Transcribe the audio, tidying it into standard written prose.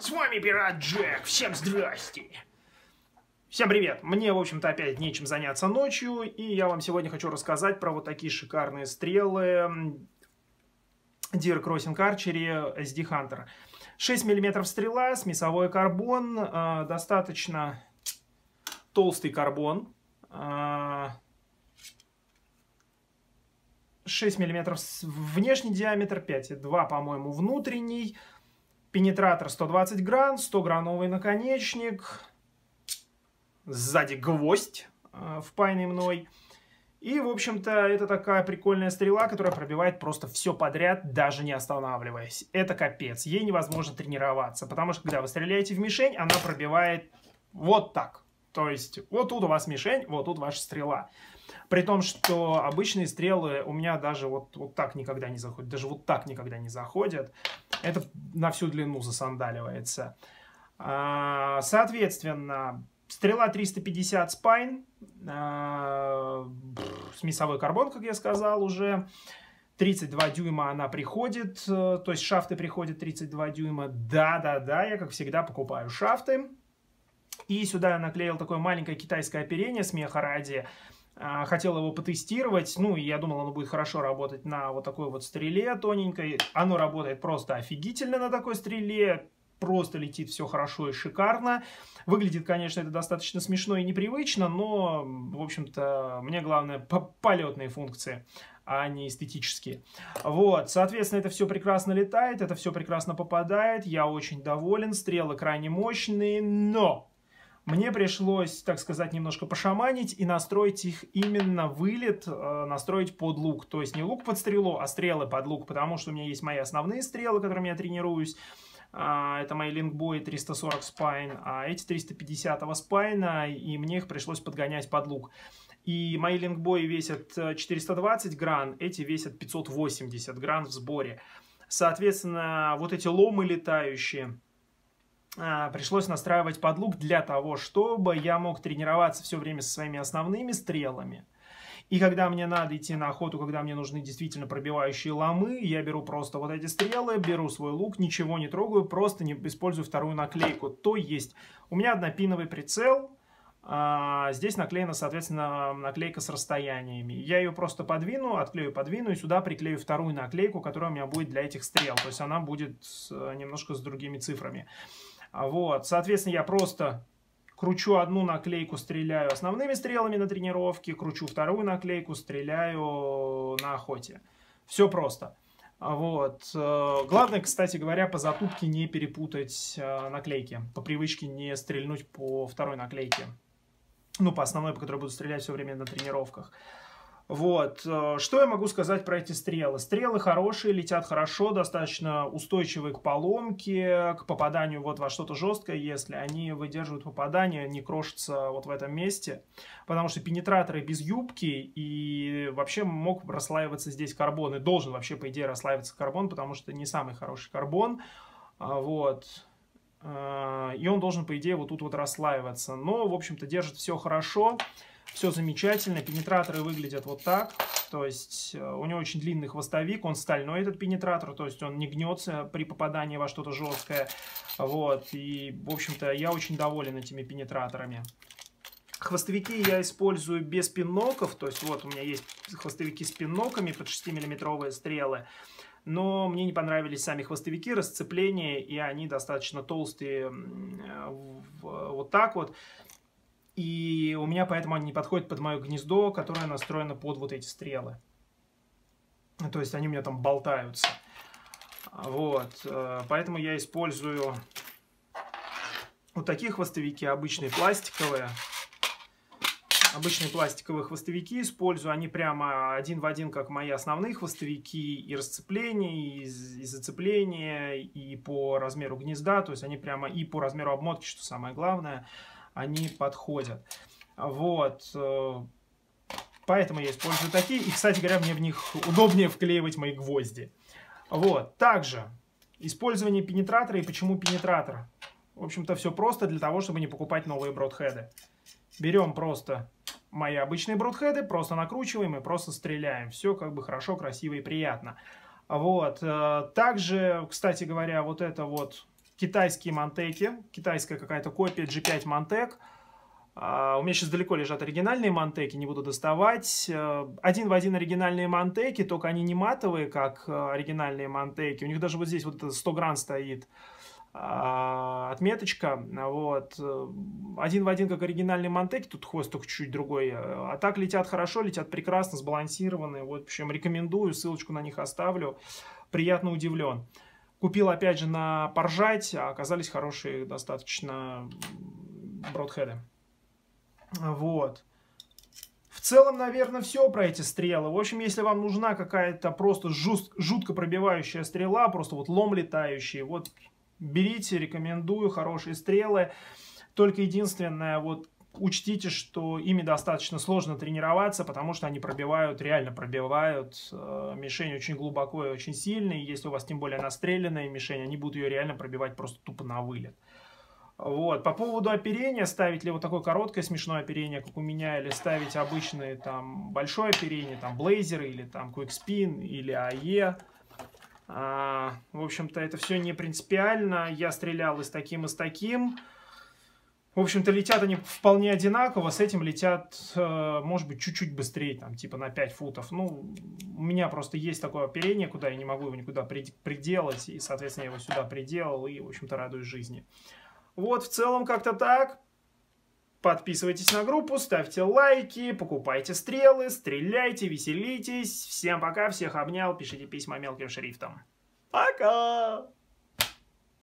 С вами Пират Джак, всем здрасте! Всем привет! Мне, в общем-то, опять нечем заняться ночью, и я вам сегодня хочу рассказать про вот такие шикарные стрелы Deer Crossing Archery SD Hunter. 6 мм стрела, смесовой карбон, достаточно толстый карбон. 6 мм внешний диаметр, 5,2, по-моему, внутренний. Пенетратор 120 гран, 100-грановый наконечник. Сзади гвоздь, впаянный мной. И, в общем-то, это такая прикольная стрела, которая пробивает просто все подряд, даже не останавливаясь. Это капец, ей невозможно тренироваться, потому что, когда вы стреляете в мишень, она пробивает вот так. То есть, вот тут у вас мишень, вот тут ваша стрела. При том, что обычные стрелы у меня даже вот так никогда не заходят. Даже вот так никогда не заходят. Это на всю длину засандаливается. Соответственно, стрела 350 спайн. Смесовой карбон, как я сказал уже. 32 дюйма она приходит. То есть, шафты приходят 32 дюйма. Да-да-да, я, как всегда, покупаю шафты. И сюда я наклеил такое маленькое китайское оперение, смеха ради. Хотел его потестировать. Ну, я думал, оно будет хорошо работать на вот такой вот стреле тоненькой. Оно работает просто офигительно на такой стреле. Просто летит все хорошо и шикарно. Выглядит, конечно, это достаточно смешно и непривычно, но, в общем-то, мне главное полетные функции, а не эстетические. Вот, соответственно, это все прекрасно летает, это все прекрасно попадает. Я очень доволен, стрелы крайне мощные, но... Мне пришлось, так сказать, немножко пошаманить и настроить их именно вылет, настроить под лук. То есть не лук под стрелу, а стрелы под лук, потому что у меня есть мои основные стрелы, которыми я тренируюсь. Это мои линкбои 340 спайн, а эти 350 спайна, и мне их пришлось подгонять под лук. И мои линкбои весят 420 гран, эти весят 580 гран в сборе. Соответственно, вот эти ломы летающие... Пришлось настраивать под лук для того, чтобы я мог тренироваться все время со своими основными стрелами. И когда мне надо идти на охоту, когда мне нужны действительно пробивающие ломы, я беру просто вот эти стрелы, беру свой лук, ничего не трогаю, просто не использую вторую наклейку. То есть у меня однопиновый прицел, здесь наклеена, соответственно, наклейка с расстояниями. Я ее просто подвину, отклею, подвину и сюда приклею вторую наклейку, которая у меня будет для этих стрел. То есть она будет немножко с другими цифрами. Вот, соответственно, я просто кручу одну наклейку, стреляю основными стрелами на тренировке, кручу вторую наклейку, стреляю на охоте. Все просто. Вот. Главное, кстати говоря, по затупке не перепутать наклейки, по привычке не стрельнуть по второй наклейке. Ну, по основной, по которой буду стрелять все время на тренировках. Вот, что я могу сказать про эти стрелы? Стрелы хорошие, летят хорошо, достаточно устойчивые к поломке, к попаданию вот во что-то жесткое, если они выдерживают попадание, не крошатся вот в этом месте, потому что пенетраторы без юбки, и вообще мог расслаиваться здесь карбон, и должен вообще, по идее, расслаиваться карбон, потому что не самый хороший карбон, вот. И он должен, по идее, вот тут вот расслаиваться, но, в общем-то, держит все хорошо. Все замечательно, пенетраторы выглядят вот так, то есть у него очень длинный хвостовик, он стальной этот пенетратор, то есть он не гнется при попадании во что-то жесткое, вот, и, в общем-то, я очень доволен этими пенетраторами. Хвостовики я использую без пинноков, то есть вот у меня есть хвостовики с пинноками под 6-миллиметровые стрелы, но мне не понравились сами хвостовики, расцепления, и они достаточно толстые, вот так вот. И у меня поэтому они не подходят под мое гнездо, которое настроено под вот эти стрелы. То есть они у меня там болтаются. Вот. Поэтому я использую вот такие хвостовики, обычные пластиковые. Обычные пластиковые хвостовики использую. Они прямо один в один, как мои основные хвостовики. И расцепление, и зацепление, и по размеру гнезда. То есть они прямо и по размеру обмотки, что самое главное. Они подходят. Вот. Поэтому я использую такие. И, кстати говоря, мне в них удобнее вклеивать мои гвозди. Вот. Также использование пенетратора. И почему пенетратор? В общем-то, все просто для того, чтобы не покупать новые бродхеды. Берем просто мои обычные бродхеды, просто накручиваем и просто стреляем. Все как бы хорошо, красиво и приятно. Вот. Также, кстати говоря, вот это вот китайские Монтеки, китайская какая-то копия G5 Montec. У меня сейчас далеко лежат оригинальные Монтеки, не буду доставать. Один в один оригинальные Монтеки, только они не матовые, как оригинальные Монтеки. У них даже вот здесь вот это 100 гран стоит отметочка. Вот. Один в один, как оригинальные Монтеки, тут хвост только чуть-чуть другой. А так летят хорошо, летят прекрасно, сбалансированные. Вот, в общем, рекомендую, ссылочку на них оставлю. Приятно удивлен. Купил, опять же, на поржать, а оказались хорошие достаточно бродхеды. Вот. В целом, наверное, все про эти стрелы. В общем, если вам нужна какая-то просто жутко пробивающая стрела, просто вот лом летающий, вот берите, рекомендую, хорошие стрелы. Только единственное, вот учтите, что ими достаточно сложно тренироваться, потому что они пробивают, реально пробивают мишень очень глубоко и очень сильно. И если у вас тем более настреленная мишень, они будут ее реально пробивать просто тупо на вылет. Вот. По поводу оперения, ставить ли вот такое короткое смешное оперение, как у меня, или ставить обычное там большое оперение, там блейзеры, или там QuickSpin, или АЕ. В общем-то, это все не принципиально. Я стрелял и с таким, и с таким. В общем-то, летят они вполне одинаково. С этим летят, может быть, чуть-чуть быстрее, там, типа на 5 футов. Ну, у меня просто есть такое оперение, куда я не могу его никуда приделать. И, соответственно, я его сюда приделал и, в общем-то, радуюсь жизни. Вот, в целом как-то так. Подписывайтесь на группу, ставьте лайки, покупайте стрелы, стреляйте, веселитесь. Всем пока, всех обнял, пишите письма мелким шрифтом. Пока!